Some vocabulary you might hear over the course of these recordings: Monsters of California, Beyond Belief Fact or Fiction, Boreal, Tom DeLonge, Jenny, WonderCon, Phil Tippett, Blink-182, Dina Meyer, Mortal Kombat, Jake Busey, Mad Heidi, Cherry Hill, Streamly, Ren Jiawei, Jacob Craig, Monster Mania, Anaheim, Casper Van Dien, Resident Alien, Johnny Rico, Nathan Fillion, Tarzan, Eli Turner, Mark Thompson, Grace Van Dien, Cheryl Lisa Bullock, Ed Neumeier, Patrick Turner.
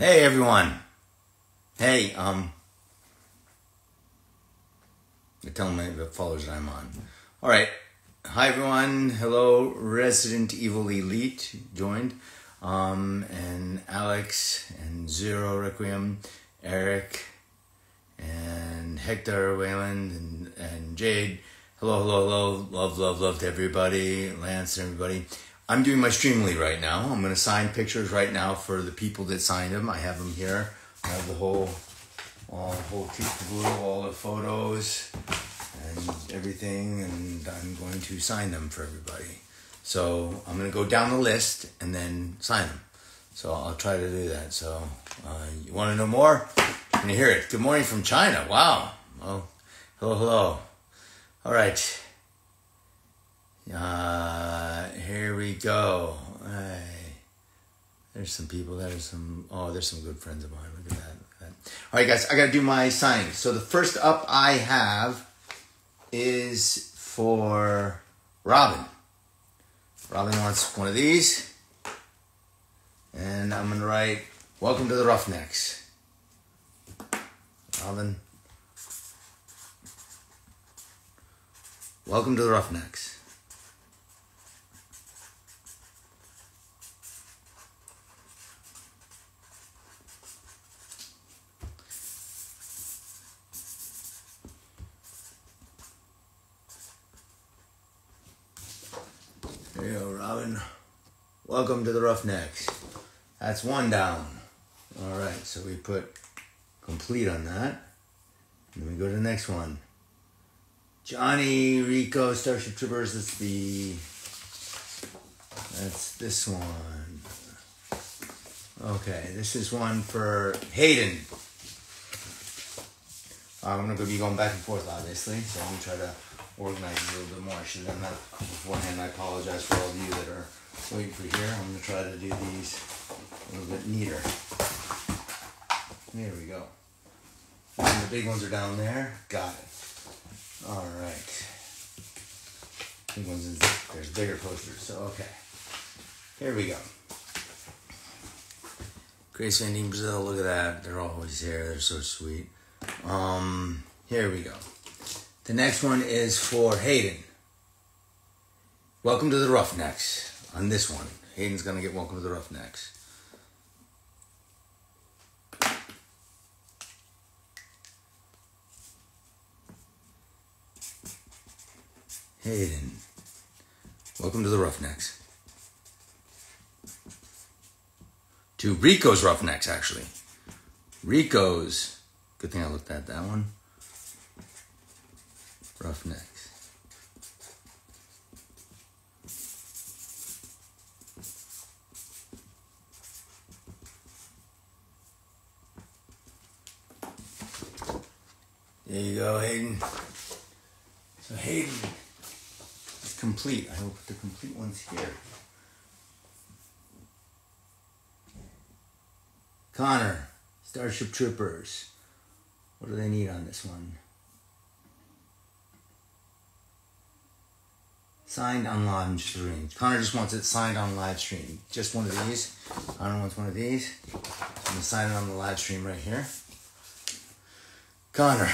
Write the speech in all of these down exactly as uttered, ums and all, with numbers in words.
Hey, everyone. Hey, um... I tell them the followers that I'm on. All right. Hi, everyone. Hello, Resident Evil Elite joined. Um, and Alex, and Zero Requiem, Eric, and Hector Wayland, and, and Jade. Hello, hello, hello. Love, love, love to everybody. Lance and everybody. I'm doing my Streamly right now. I'm going to sign pictures right now for the people that signed them. I have them here. I have the whole, all the whole blue, all the photos and everything, and I'm going to sign them for everybody. So I'm going to go down the list and then sign them. So I'll try to do that. So uh, you want to know more? You're going to hear it. Good morning from China. Wow. Oh, hello, hello. All right. Uh, here we go. Right. There's some people. There's some. Oh, there's some good friends of mine. Look at that. Look at that. All right, guys. I gotta do my signing. So the first up I have is for Robin. Robin wants one of these, and I'm gonna write "Welcome to the Roughnecks." Robin. Welcome to the Roughnecks. There you go, Robin. Welcome to the Roughnecks. That's one down. All right, so we put complete on that. And then we go to the next one. Johnny Rico, Starship Troopers. That's the. That's this one. Okay, this is one for Hayden. I'm gonna be going back and forth, obviously. So I'm gonna try to organize it a little bit more. I should have done that beforehand. I apologize for all of you that are waiting for here. I'm gonna try to do these a little bit neater. There we go. And the big ones are down there. Got it. All right. Big ones. In, there's bigger posters. So okay. Here we go. Grace Van Dien, Brazil. Look at that. They're always here. They're so sweet. Um. Here we go. The next one is for Hayden. Welcome to the Roughnecks. On this one, Hayden's gonna get Welcome to the Roughnecks. Hayden, Welcome to the Roughnecks. To Rico's Roughnecks, actually. Rico's. Good thing I looked at that one. Roughnecks. There you go, Hayden. So Hayden is complete. I will put the complete ones here. Connor, Starship Troopers. What do they need on this one? Signed on live stream. Connor just wants it signed on live stream. Just one of these. Connor wants one of these. So I'm going to sign it on the live stream right here. Connor.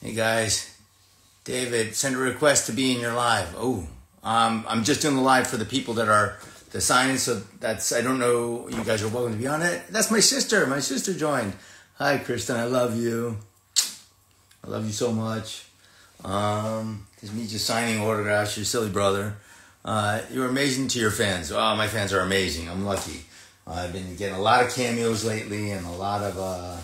Hey guys. David, send a request to be in your live. Oh. Um, I'm just doing the live for the people that are the sign-in, so that's, I don't know, you guys are welcome to be on it. That's my sister. My sister joined. Hi, Kristen. I love you. I love you so much. Um, this is me just signing autographs. Your silly brother. Uh, you're amazing to your fans. Oh, my fans are amazing. I'm lucky. Uh, I've been getting a lot of cameos lately and a lot of, uh,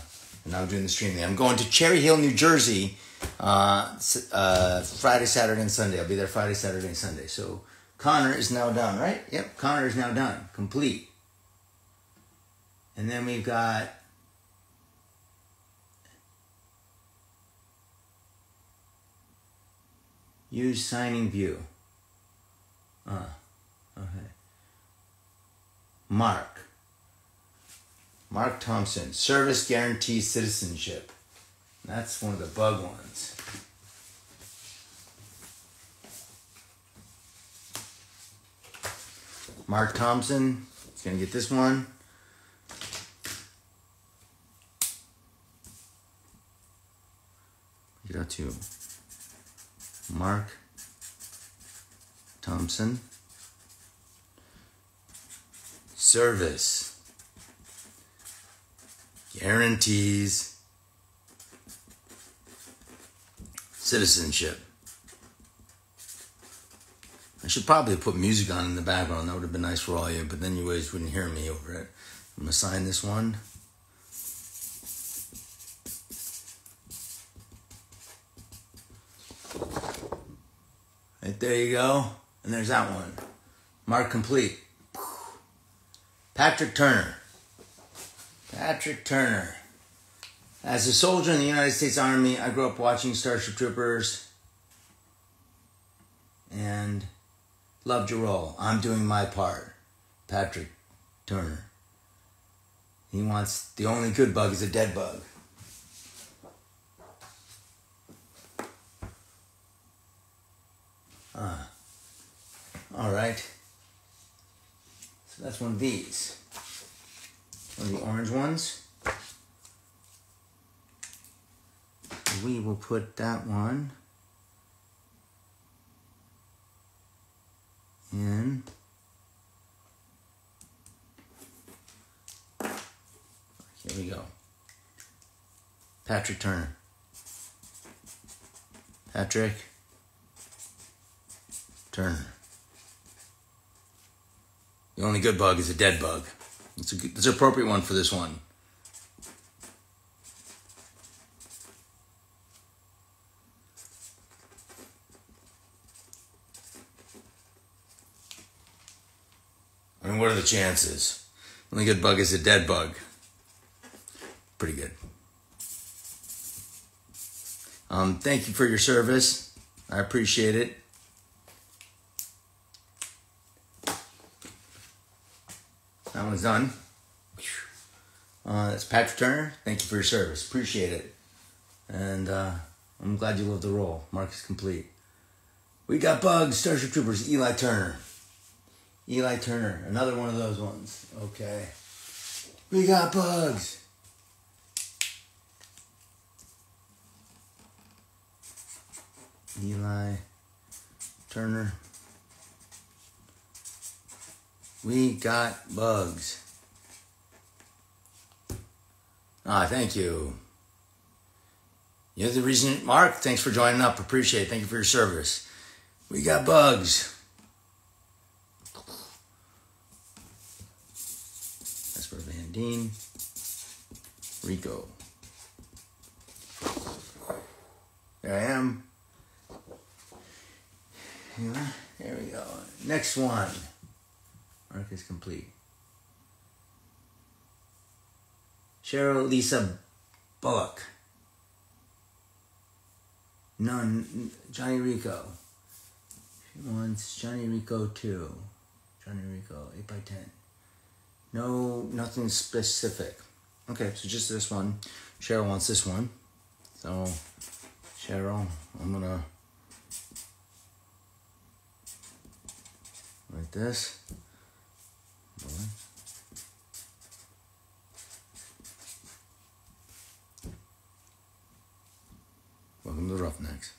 and I'm doing the stream. I'm going to Cherry Hill, New Jersey. Uh, uh, Friday, Saturday, and Sunday. I'll be there Friday, Saturday, and Sunday. So Connor is now done, right? Yep, Connor is now done. Complete. And then we've got use signing view. Ah, uh, okay. Mark. Mark Thompson, service guarantees citizenship. That's one of the bug ones. Mark Thompson is going to get this one. You got to Mark Thompson. Service guarantees citizenship. I should probably put music on in the background. That would have been nice for all you, but then you guys wouldn't hear me over it. I'm going to sign this one. Right there you go. And there's that one. Mark complete. Patrick Turner. Patrick Turner. As a soldier in the United States Army, I grew up watching Starship Troopers and loved your role. I'm doing my part. Patrick Turner. He wants the only good bug is a dead bug. Ah. All right. So that's one of these. One of the orange ones. We will put that one in here we go. Patrick Turner. Patrick Turner. The only good bug is a dead bug. It's a good, it's an appropriate one for this one. I mean, what are the chances? Only good bug is a dead bug. Pretty good. Um, thank you for your service. I appreciate it. That one's done. Uh, that's Patrick Turner. Thank you for your service. Appreciate it. And uh, I'm glad you loved the role. Mark is complete. We got bugs. Starship Troopers. Eli Turner. Eli Turner. Another one of those ones. Okay. We got bugs. Eli Turner. We got bugs. Ah, thank you. You're the reason, Mark. Thanks for joining up. Appreciate it. Thank you for your service. We got bugs. Casper Van Dien. Rico. There I am. Yeah, there we go. Next one. Mark is complete. Cheryl Lisa Bullock. None. Johnny Rico. She wants Johnny Rico too. Johnny Rico, eight by ten. No, nothing specific. Okay, so just this one. Cheryl wants this one. So, Cheryl, I'm going to write this. Welcome to the Roughnecks.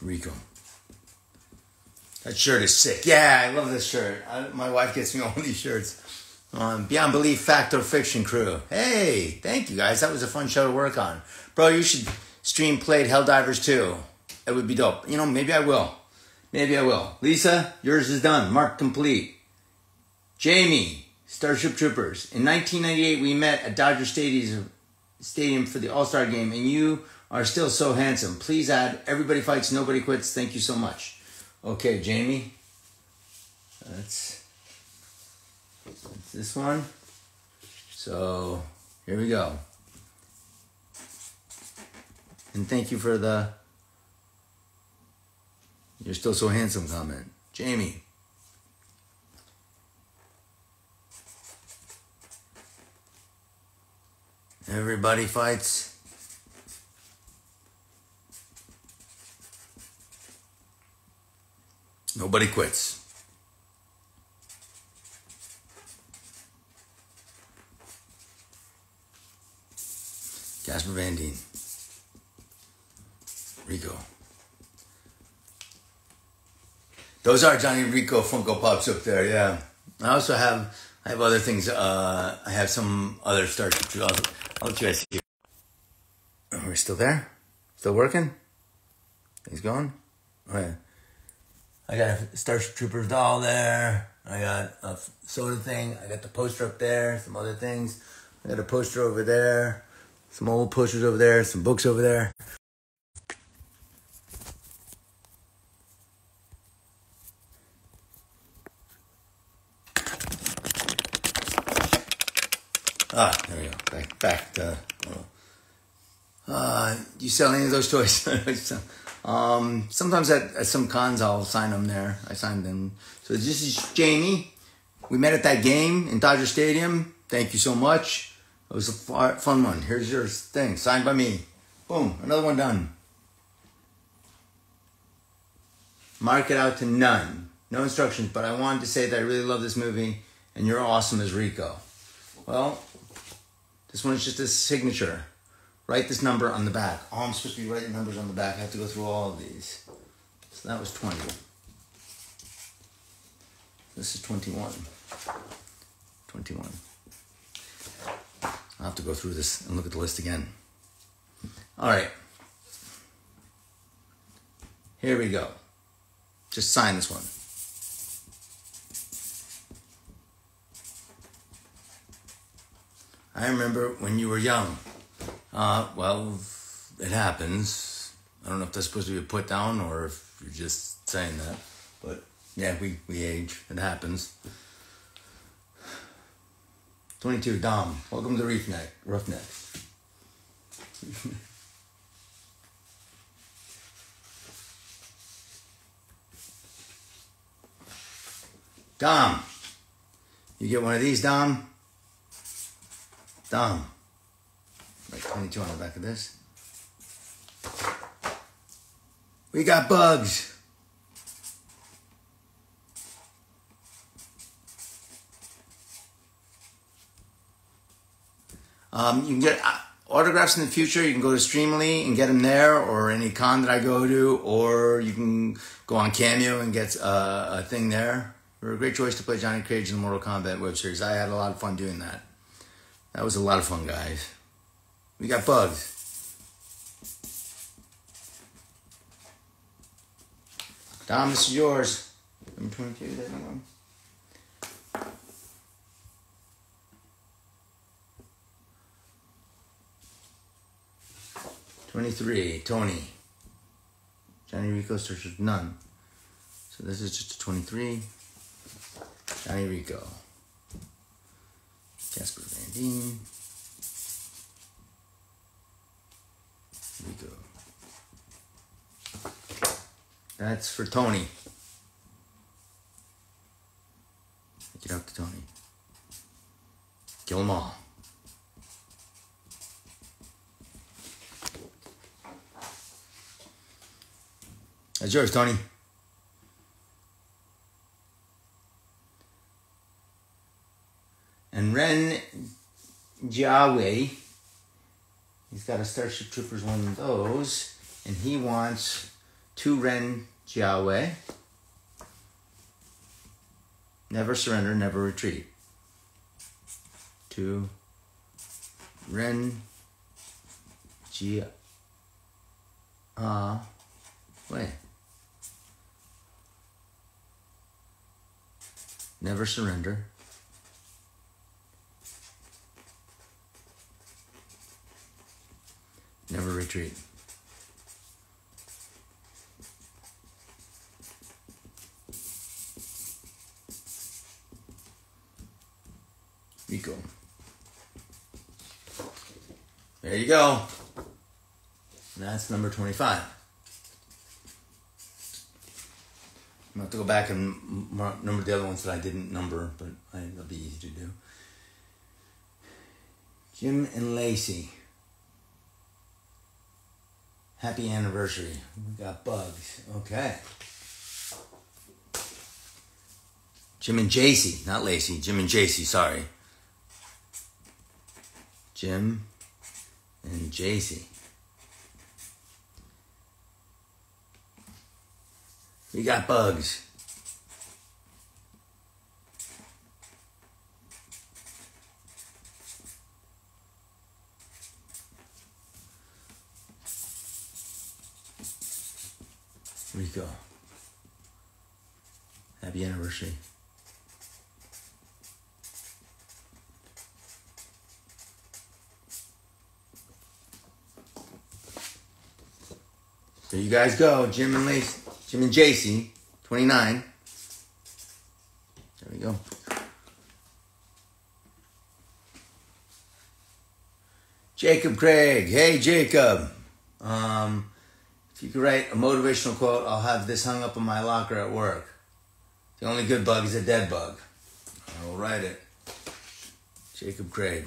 Rico. That shirt is sick. Yeah, I love this shirt. I, my wife gets me all these shirts. Um, Beyond Belief Fact or Fiction crew. Hey, thank you guys. That was a fun show to work on. Bro, you should stream played Helldivers two. It would be dope. You know, maybe I will. Maybe I will. Lisa, yours is done. Mark complete. Jamie, Starship Troopers. In nineteen ninety-eight, we met at Dodger Stadium for the All-Star Game, and you are still so handsome. Please add, everybody fights, nobody quits. Thank you so much. Okay, Jamie. That's... It's this one. So, here we go. And thank you for the "you're still so handsome" comment. Jamie. Everybody fights. Nobody quits. Casper Van Dien. Rico. Those are Johnny Rico Funko Pops up there, yeah. I also have, I have other things. Uh, I have some other Starship. I'll, I'll let you guys see. We're still there? Still working? Things going? Oh, yeah. I got a Starship Troopers doll there. I got a soda thing. I got the poster up there. Some other things. I got a poster over there. Some old posters over there. Some books over there. Ah, there we go. Back, back to... Uh, do you sell any of those toys? Um, sometimes at, at some cons I'll sign them there. I signed them. So this is Jamie. We met at that game in Dodger Stadium. Thank you so much. It was a fun one. Here's your thing. Signed by me. Boom. Another one done. Mark it out to none. No instructions, but I wanted to say that I really love this movie and you're awesome as Rico. Well, this one's just a signature. Write this number on the back. Oh, I'm supposed to be writing numbers on the back. I have to go through all of these. So that was twenty. This is twenty-one. twenty-one. I'll have to go through this and look at the list again. All right. Here we go. Just sign this one. I remember when you were young. Uh, well, it happens. I don't know if that's supposed to be a put down or if you're just saying that. But yeah, we, we age. It happens. twenty-two, Dom. Welcome to Roughneck. Roughneck. Dom. You get one of these, Dom? Dom. Like twenty-two on the back of this. We got bugs. Um, you can get autographs in the future. You can go to Streamly and get them there, or any con that I go to, or you can go on Cameo and get a, a thing there. You're a great choice to play Johnny Cage in the Mortal Kombat web series. I had a lot of fun doing that. That was a lot of fun, guys. We got bugs. Dom, this is yours. I'm trying to do that one. twenty-three, Tony. Johnny Rico searches none. So this is just a twenty-three. Johnny Rico. Casper Van Dien. Rico. That's for Tony. Get out to Tony. Kill them all. That's yours, Tony. And Ren Jiawei, he's got a Starship Troopers one of those, and he wants two Ren Jiawei. Never surrender, never retreat. Two Ren Jiawei. Uh, never surrender. Never retreat. Rico. There you go. That's number twenty-five. I'm going to have to go back and mark, number the other ones that I didn't number, but I, that'll be easy to do. Jim and Lacey. Happy anniversary. We got bugs. Okay. Jim and J C. Not Lacey. Jim and J C. Sorry. Jim and J C. We got bugs. Rico. Happy anniversary. There you guys go, Jim and Lace, Jim and J C, twenty-nine. There we go. Jacob Craig, hey Jacob. Um, if you could write a motivational quote, I'll have this hung up in my locker at work. The only good bug is a dead bug. I will write it. Jacob Craig.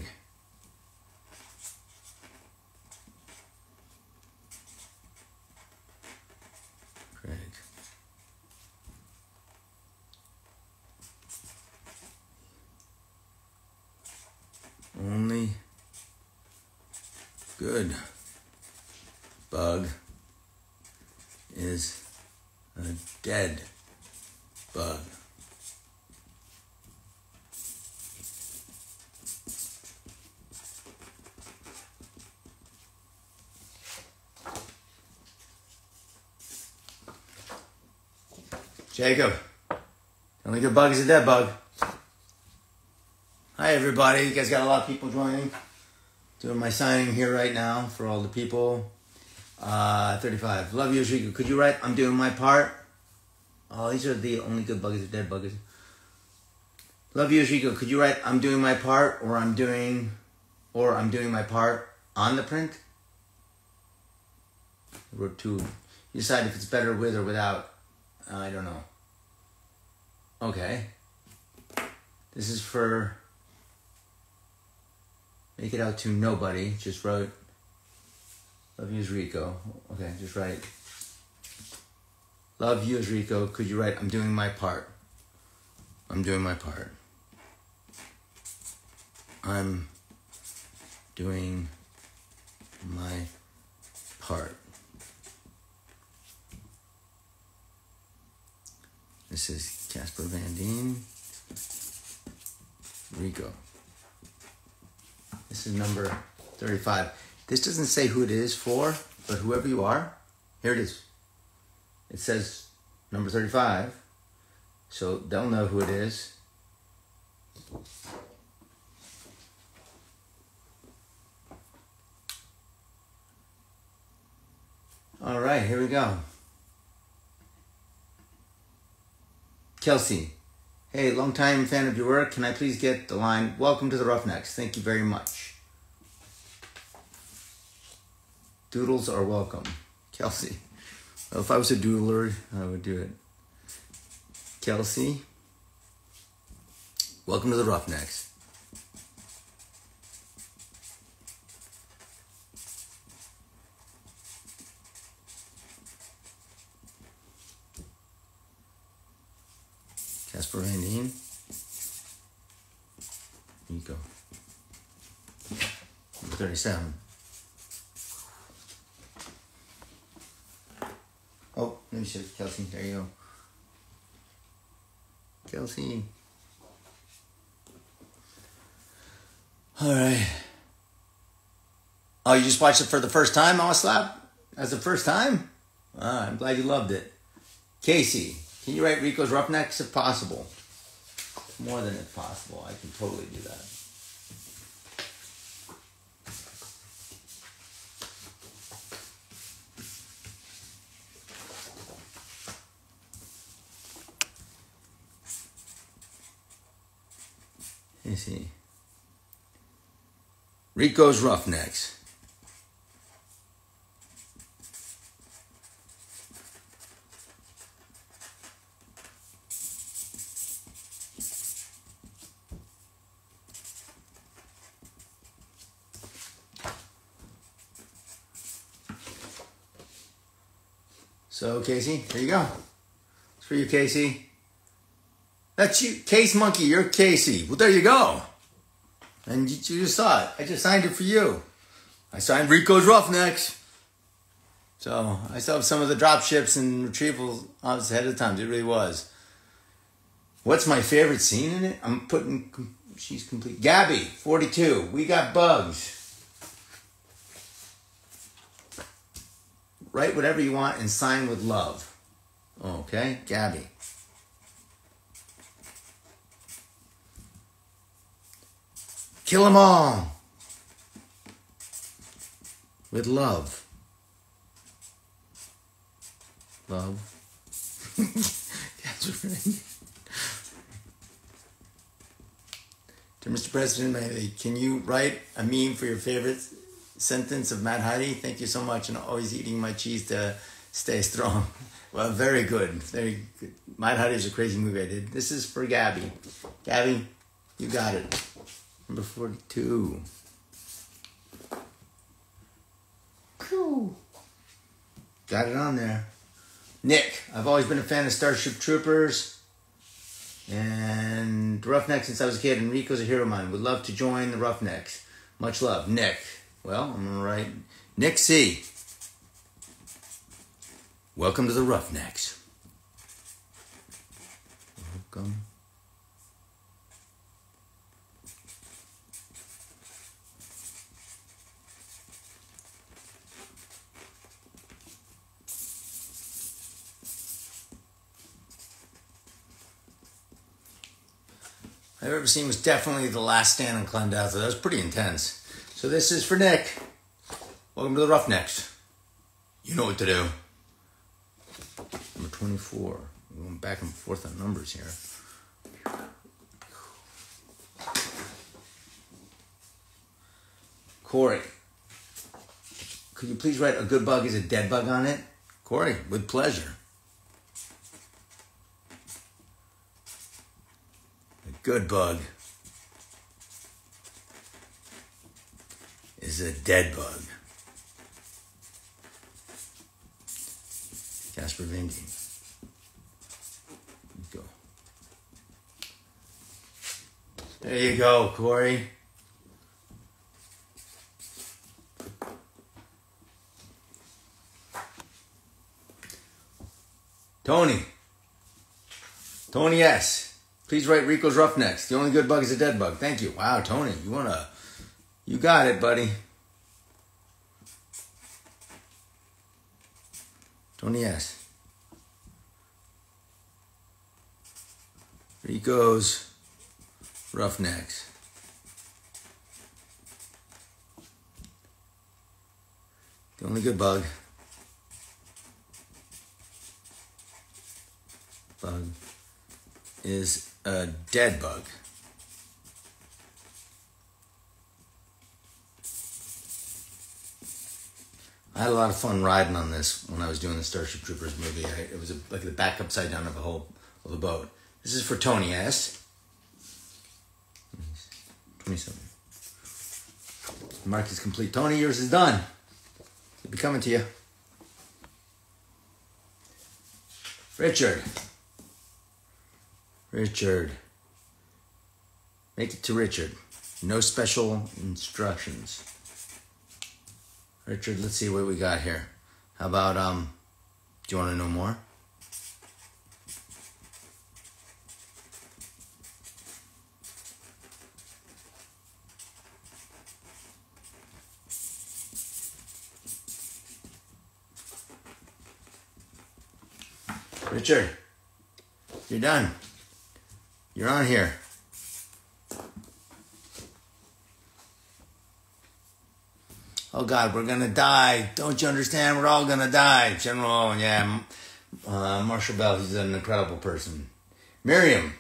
Only good bug is a dead bug. Jacob, only good bug is a dead bug. Hi everybody, you guys got a lot of people joining. Doing my signing here right now for all the people. Uh, thirty-five, love you, Shiko. Could you write, I'm doing my part? Oh, these are the only good buggers, dead buggers. Love you, Shiko. Could you write, I'm doing my part, or I'm doing, or I'm doing my part on the print? I wrote two. You decide if it's better with or without. Uh, I don't know. Okay. This is for... Make it out to nobody. Just wrote, love you as Rico. Okay, just write, love you as Rico. Could you write, I'm doing my part. I'm doing my part. I'm doing my part. This is Casper Van Dien. Rico. This is number thirty-five. This doesn't say who it is for, but whoever you are, here it is. It says number thirty-five, so they'll know who it is. All right, here we go. Kelsey. Hey, long-time fan of your work. Can I please get the line, welcome to the Roughnecks. Thank you very much. Doodles are welcome. Kelsey. Well, if I was a doodler, I would do it. Kelsey. Welcome to the Roughnecks. Casper Van Dien. Here you go. Number thirty-seven. Oh, let me show Kelsey. There you go. Kelsey. All right. Oh, you just watched it for the first time, I'll slap? That's the first time? Ah, I'm glad you loved it. Casey. Can you write Rico's Roughnecks if possible? More than if possible. I can totally do that. Let me see. Rico's Roughnecks. So, Casey, there you go. It's for you, Casey. That's you, Case Monkey. You're Casey. Well, there you go. And you, you just saw it. I just signed it for you. I signed Rico's Roughnecks. So, I still have some of the drop ships and retrievals ahead of time. It really was. What's my favorite scene in it? I'm putting... She's complete. Gabby, forty-two. We got bugs. Write whatever you want and sign with love. Okay, Gabby. Kill them all. With love. Love. That's right. Dear Mister President, can you write a meme for your favorite sentence of Mad Heidi? Thank you so much, and always eating my cheese to stay strong. Well, very good. Very good. Mad Heidi is a crazy movie I did. This is for Gabby. Gabby, you got it. Number forty-two. Cool. Got it on there. Nick, I've always been a fan of Starship Troopers. And the Roughnecks since I was a kid, and Rico's a hero of mine. Would love to join the Roughnecks. Much love, Nick. Well, I'm gonna write Nick C. Welcome to the Roughnecks. Welcome. I've ever seen was definitely The Last Stand on Clendalfa. That was pretty intense. So this is for Nick. Welcome to the Roughnecks. You know what to do. Number twenty-four. We're going back and forth on numbers here. Corey, could you please write a good bug is a dead bug on it? Corey, with pleasure. Good bug is a dead bug. Casper Van Dien. Go. There you go, Corey. Tony. Tony S. Please write Rico's Roughnecks. The only good bug is a dead bug. Thank you. Wow, Tony, you wanna... You got it, buddy. Tony S. Rico's Roughnecks. The only good bug. Bug is... a dead bug. I had a lot of fun riding on this when I was doing the Starship Troopers movie. I, it was a, like the back upside down of a whole of a boat. This is for Tony S. twenty-seven. Mark is complete. Tony, yours is done. It'll be coming to you. Richard. Richard. Make it to Richard. No special instructions. Richard, let's see what we got here. How about, um, do you want to know more? Richard, you're done. You're on here. Oh, God, we're going to die. Don't you understand? We're all going to die. General Owen, yeah. Uh, Marshall Bell, he's an incredible person. Miriam.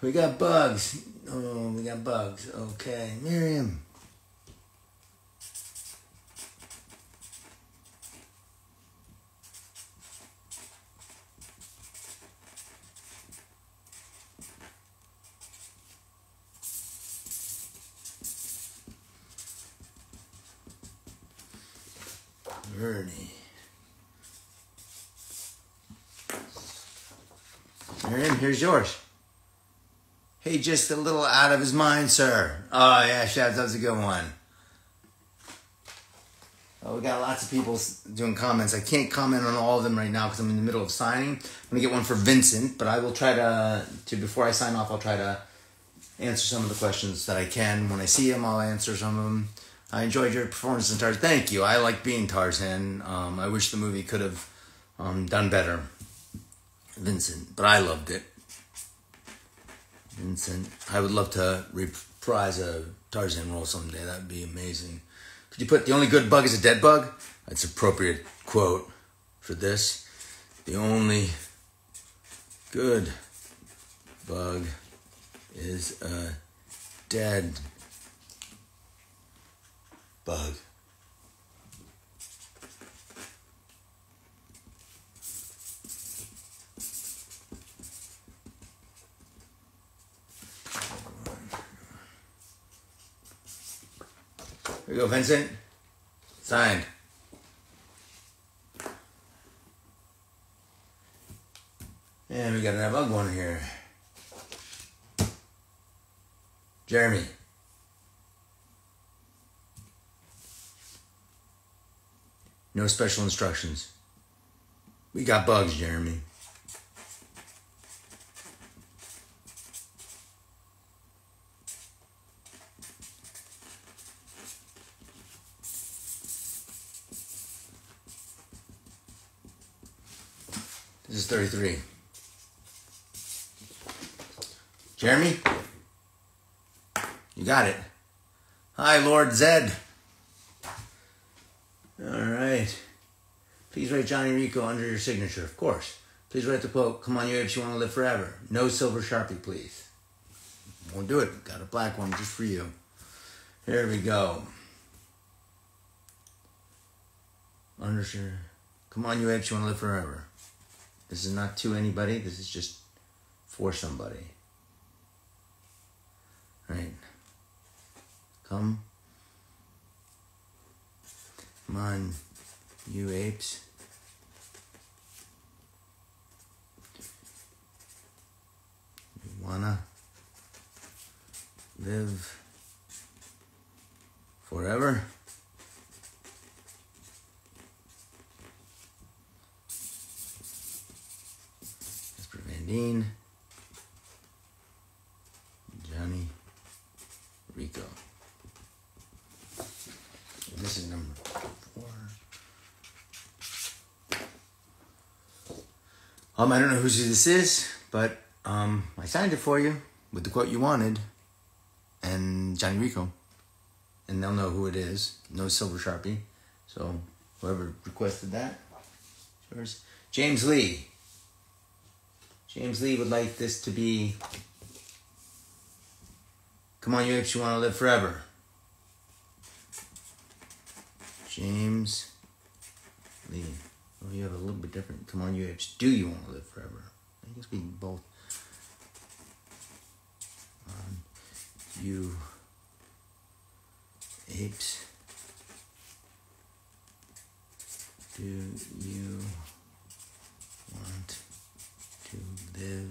We got bugs. Oh, we got bugs. Okay. Miriam. Verde. Aaron, here's yours. Hey, just a little out of his mind, sir. Oh, yeah, Shabs, that was a good one. Oh, we got lots of people doing comments. I can't comment on all of them right now because I'm in the middle of signing. I'm going to get one for Vincent, but I will try to, to, before I sign off, I'll try to answer some of the questions that I can. When I see them, I'll answer some of them. I enjoyed your performance in Tarzan. Thank you. I like being Tarzan. Um, I wish the movie could have um, done better, Vincent, but I loved it. Vincent, I would love to reprise a Tarzan role someday. That would be amazing. Could you put, the only good bug is a dead bug? That's an appropriate quote for this. The only good bug is a dead bug. Here you go, Vincent. Signed. And we got another bug one here. Jeremy. No special instructions. We got bugs, Jeremy. This is thirty-three. Jeremy? You got it. Hi, Lord Zed. All right. Please write Johnny Rico under your signature, of course. Please write the quote, "Come on, you apes, you want to live forever." No silver Sharpie, please. Won't do it. Got a black one just for you. Here we go. Under, "Come on, you apes, you want to live forever." This is not to anybody. This is just for somebody. Right. Come. Come on, you apes. You wanna live forever? Casper Van Dien. Johnny Rico. This is number four. Um, I don't know whose this is, but um, I signed it for you with the quote you wanted and Johnny Rico. And they'll know who it is. No silver Sharpie. So whoever requested that, yours. James Lee. James Lee would like this to be, "Come on, you apes, you want to live forever." James Lee. Oh, you have a little bit different. "Come on, you apes, do you want to live forever?" I guess we can both. Um, you apes, do you want to live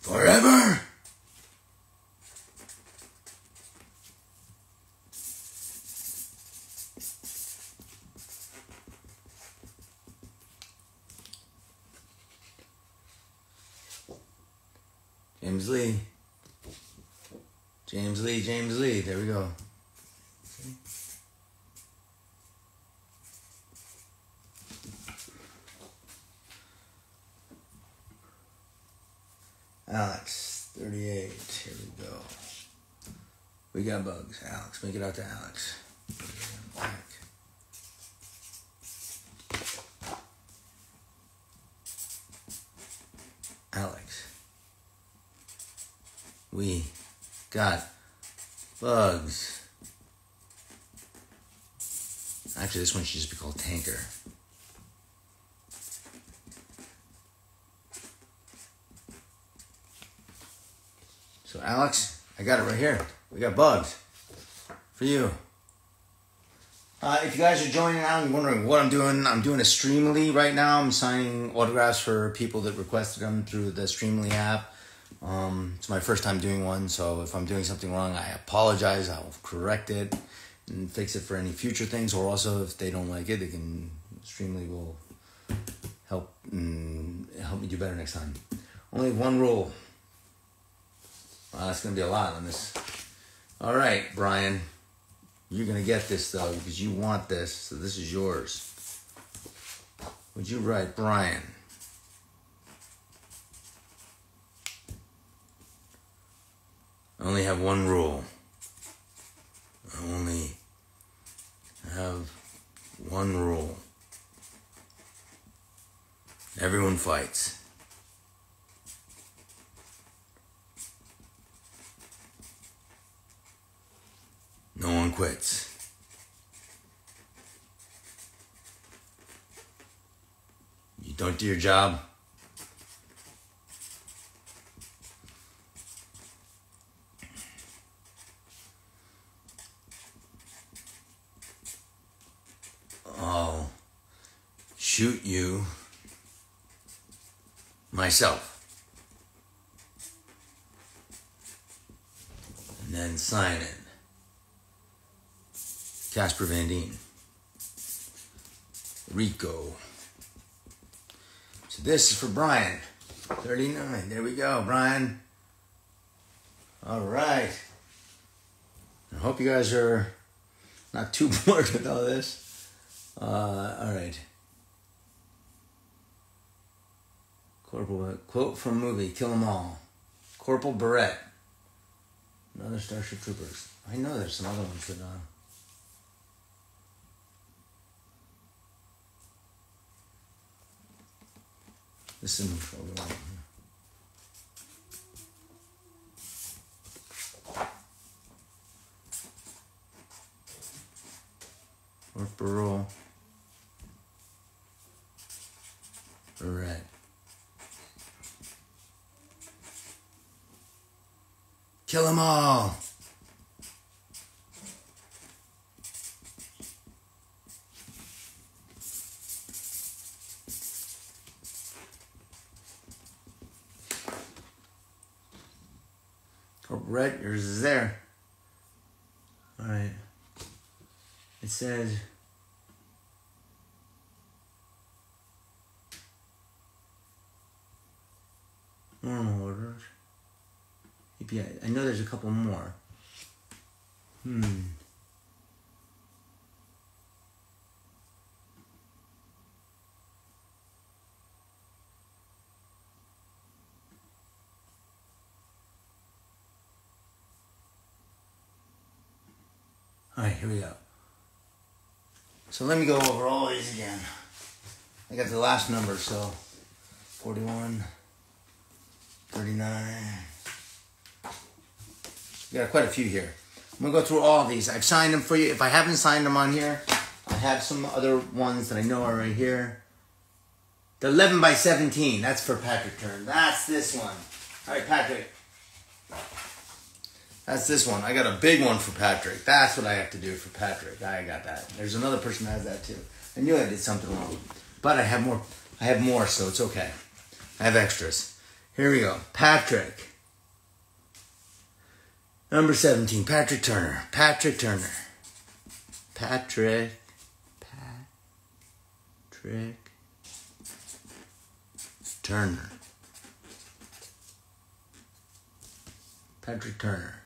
forever? James Lee. James Lee, James Lee. There we go. Okay. Alex, thirty-eight. Here we go. We got bugs. Alex, make it out to Alex. Alex. We got bugs. Actually, this one should just be called Tanker. So, Alex, I got it right here. We got bugs. For you. Uh, if you guys are joining now and wondering what I'm doing, I'm doing a Streamly right now. I'm signing autographs for people that requested them through the Streamly app. Um, it's my first time doing one, so if I'm doing something wrong, I apologize. I will correct it and fix it for any future things. Or also, if they don't like it, they can Streamly will help and help me do better next time. Only one rule. Wow, that's gonna be a lot on this. All right, Brian. You're going to get this, though, because you want this, so this is yours. Would you write, Brian? I only have one rule. I only have one rule. Everyone fights. No one quits. You don't do your job, I'll shoot you myself. And then sign it. Casper Van Dien. Rico. So this is for Brian. thirty-nine. There we go, Brian. All right. I hope you guys are not too bored with all this. Uh, all right. Corporal, quote from movie, Kill 'Em All. Corporal Barrett. Another Starship Troopers. I know there's some other ones that... Uh, This is Corporal Barrett. Kill 'em all. Red, yours is there. Alright. It says... normal orders. Yeah, I know there's a couple more. Hmm. Alright, here we go. So let me go over all these again. I got the last number, so forty-one, thirty-nine. We got quite a few here. I'm going to go through all these. I've signed them for you. If I haven't signed them on here, I have some other ones that I know are right here. The eleven by seventeen. That's for Patrick Turner. That's this one. Alright, Patrick. That's this one. I got a big one for Patrick. That's what I have to do for Patrick. I got that. There's another person that has that too. I knew I did something wrong. But I have more. I have more, so it's okay. I have extras. Here we go. Patrick. Number seventeen. Patrick Turner. Patrick Turner. Patrick. Patrick. Turner. Patrick Turner.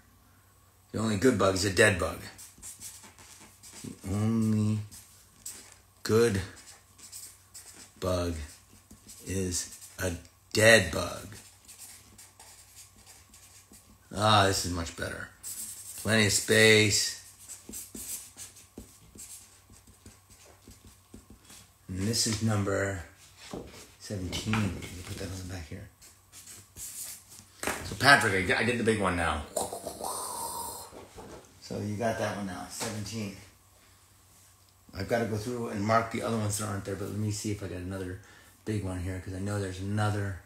The only good bug is a dead bug. The only good bug is a dead bug. Ah, this is much better. Plenty of space. And this is number seventeen. Let me put that on the back here. So Patrick, I did the big one now. So you got that one now, seventeen. I've got to go through and mark the other ones that aren't there, but let me see if I got another big one here, because I know there's another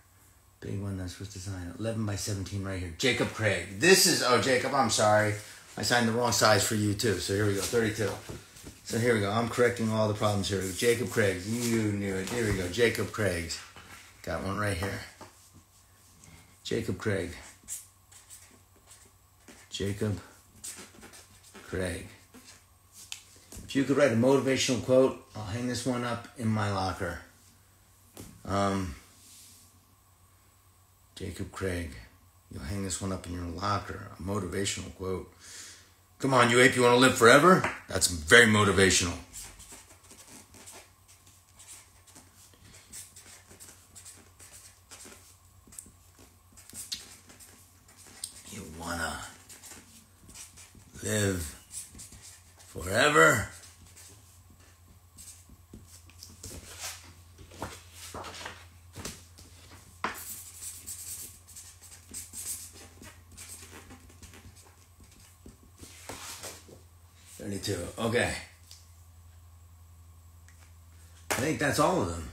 big one that's supposed to sign. eleven by seventeen right here. Jacob Craig. This is, oh, Jacob, I'm sorry. I signed the wrong size for you, too. So here we go, thirty-two. So here we go. I'm correcting all the problems here. Jacob Craig's. You knew it. Here we go. Jacob Craig's. Got one right here. Jacob Craig. Jacob Craig. If you could write a motivational quote, I'll hang this one up in my locker. Um, Jacob Craig. You'll hang this one up in your locker. A motivational quote. Come on, you ape, you want to live forever? That's very motivational. You want to live forever? thirty-two. Okay. I think that's all of them.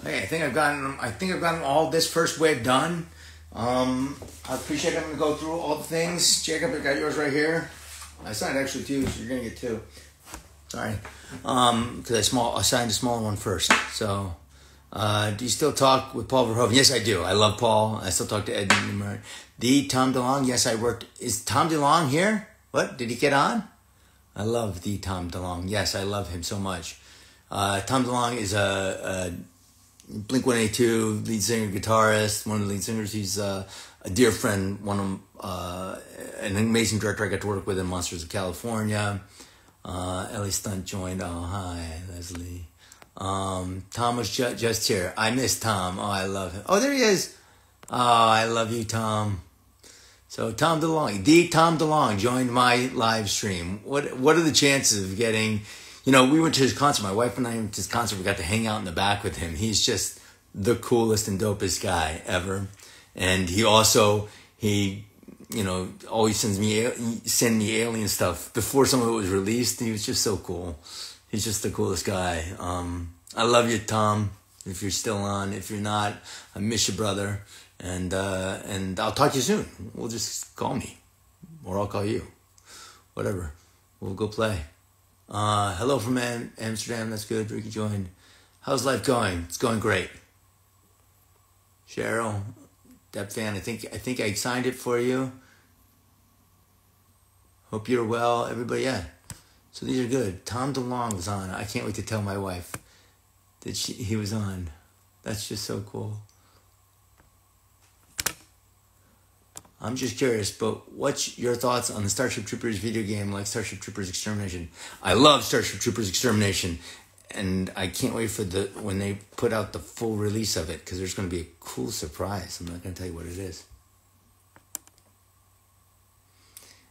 Okay, I think I've gotten them. I think I've gotten all this first wave done. Um, I appreciate it. I'm gonna go through all the things. Jacob, I got yours right here. I signed actually two, so you're gonna get two. Sorry, um, because I small I signed a small one first. So, uh, do you still talk with Paul Verhoeven? Yes, I do. I love Paul. I still talk to Ed Neumeier. The Tom DeLonge. Yes, I worked. Is Tom DeLonge here? What did he get on? I love the Tom DeLonge. Yes, I love him so much. Uh, Tom DeLonge is a, a Blink one eighty-two lead singer, guitarist, one of the lead singers. He's uh, a dear friend, one of uh, an amazing director I got to work with in Monsters of California. Uh, Ellie Stunt joined. Oh, hi, Leslie. Um, Tom was ju just here. I miss Tom. Oh, I love him. Oh, there he is. Oh, I love you, Tom. So Tom DeLonge, the Tom DeLonge joined my live stream. What what are the chances of getting, you know, we went to his concert. My wife and I went to his concert. We got to hang out in the back with him. He's just the coolest and dopest guy ever. And he also, he, you know, always sends me, send me alien stuff. Before some of it was released, he was just so cool. He's just the coolest guy. Um, I love you, Tom, if you're still on. If you're not, I miss you, brother. And uh, and I'll talk to you soon. We'll just call me, or I'll call you, whatever. We'll go play. Uh, hello from Am Amsterdam. That's good. Ricky joined. How's life going? It's going great. Cheryl, Dep fan. I think I think I signed it for you. Hope you're well, everybody. Yeah. So these are good. Tom DeLonge was on. I can't wait to tell my wife that she, he was on. That's just so cool. I'm just curious, but what's your thoughts on the Starship Troopers video game like Starship Troopers Extermination? I love Starship Troopers Extermination, and I can't wait for the when they put out the full release of it, because there's going to be a cool surprise. I'm not going to tell you what it is.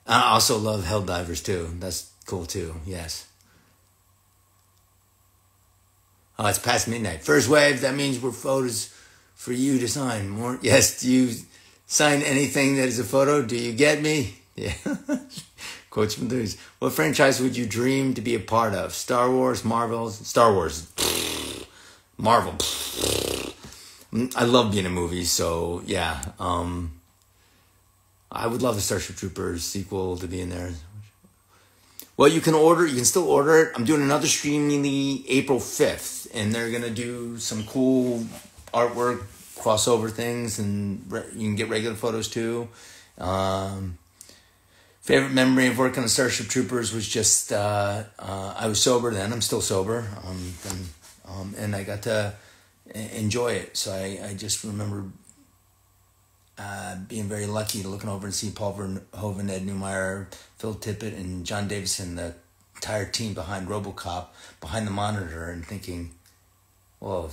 I also love Helldivers two. That's cool, too. Yes. Oh, it's past midnight. First wave, that means we're photos for you to sign. More, yes, you... Sign anything that is a photo. Do you get me? Yeah. Quotes from these. What franchise would you dream to be a part of? Star Wars, Marvels, Star Wars, Marvel. I love being in movies, so yeah. Um, I would love the Starship Troopers sequel to be in there. Well, you can order. You can still order it. I'm doing another stream in the April fifth, and they're gonna do some cool artwork. Crossover things, and you can get regular photos too. Um, favorite memory of working on Starship Troopers was just uh, uh, I was sober then. I'm still sober, um, and, um, and I got to enjoy it. So I, I just remember uh, being very lucky to looking over and see Paul Verhoeven, Ed Neumeier, Phil Tippett, and John Davison, the entire team behind RoboCop, behind the monitor, and thinking, "Whoa."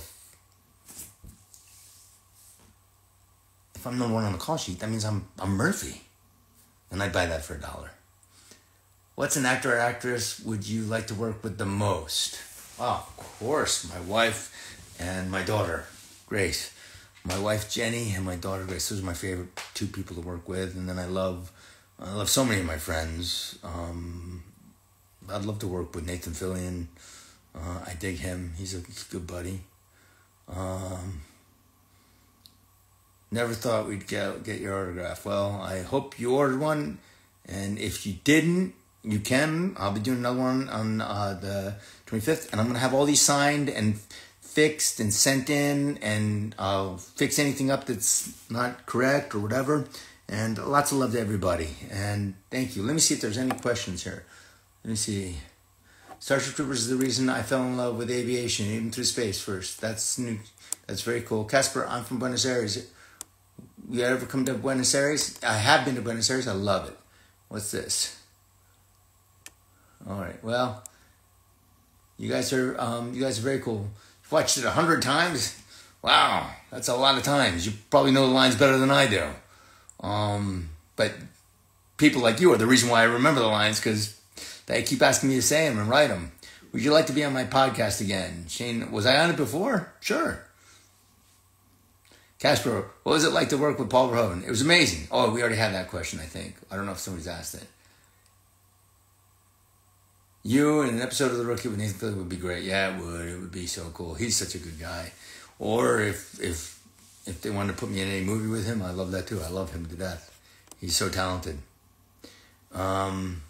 If I'm number one on the call sheet, that means I'm I'm Murphy, and I'd buy that for a dollar. What's an actor or actress would you like to work with the most? Oh, of course, my wife and my daughter, Grace. My wife Jenny and my daughter Grace. Those are my favorite two people to work with. And then I love, I love so many of my friends. Um, I'd love to work with Nathan Fillion. Uh, I dig him. He's a, he's a good buddy. Um. Never thought we'd get, get your autograph. Well, I hope you ordered one. And if you didn't, you can. I'll be doing another one on uh, the twenty-fifth, and I'm going to have all these signed and fixed and sent in, and I'll fix anything up that's not correct or whatever. And lots of love to everybody, and thank you. Let me see if there's any questions here. Let me see. Starship Troopers is the reason I fell in love with aviation, even through space first. That's new. That's very cool. Casper, I'm from Buenos Aires. You ever come to Buenos Aires? I have been to Buenos Aires. I love it. What's this? All right. Well, you guys are um, you guys are very cool. You've watched it a hundred times. Wow, that's a lot of times. You probably know the lines better than I do. Um, but people like you are the reason why I remember the lines, because they keep asking me to say them and write them. Would you like to be on my podcast again? Shane, was I on it before? Sure. Casper, what was it like to work with Paul Verhoeven? It was amazing. Oh, we already had that question, I think. I don't know if somebody's asked it. You in an episode of The Rookie with Nathan Fillion would be great. Yeah, it would. It would be so cool. He's such a good guy. Or if if... If they wanted to put me in any movie with him, I love that too. I love him to death. He's so talented. Um,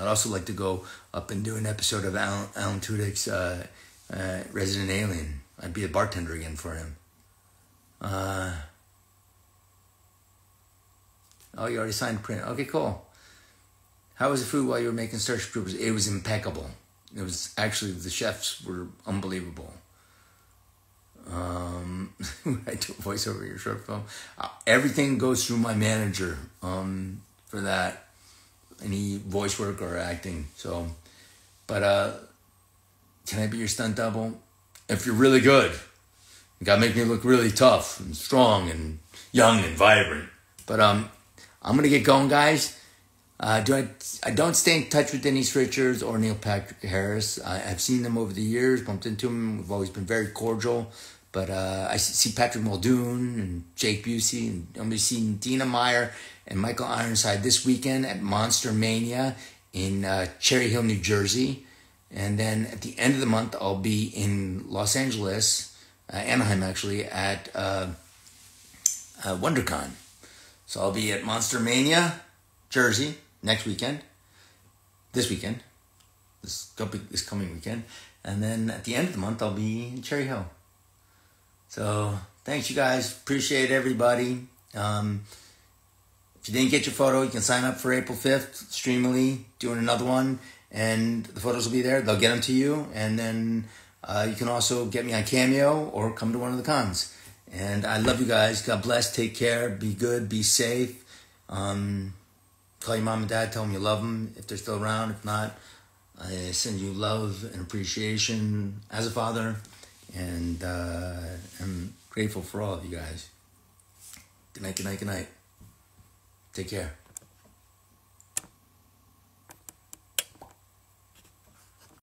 I'd also like to go up and do an episode of Alan, Alan Tudyk's uh, uh, Resident Alien. I'd be a bartender again for him. Uh, oh, you already signed print. Okay, cool. How was the food while you were making Starship Troopers? It was impeccable. It was actually, the chefs were unbelievable. Um, I do a voice over your short film. Uh, everything goes through my manager um, for that, any voice work or acting. So, but uh, can I be your stunt double? If you're really good, you gotta make me look really tough and strong and young and vibrant. But um, I'm gonna get going, guys. Uh, do I? I don't stay in touch with Denise Richards or Neil Patrick Harris. I, I've seen them over the years, bumped into them. We've always been very cordial. But uh, I see Patrick Muldoon and Jake Busey, and I'm going to see Dina Meyer and Michael Ironside this weekend at Monster Mania in uh, Cherry Hill, New Jersey. And then at the end of the month, I'll be in Los Angeles, uh, Anaheim actually, at uh, uh, WonderCon. So I'll be at Monster Mania, Jersey. Next weekend, this weekend, this this coming weekend, and then at the end of the month, I'll be in Cherry Hill. So thanks, you guys. Appreciate everybody. Um, if you didn't get your photo, you can sign up for April fifth, Streamily, doing another one, and the photos will be there. They'll get them to you, and then uh, you can also get me on Cameo or come to one of the cons. And I love you guys. God bless. Take care. Be good. Be safe. Um... Call your mom and dad, tell them you love them if they're still around. If not, I send you love and appreciation as a father, and uh, I'm grateful for all of you guys. Good night, good night, good night. Take care.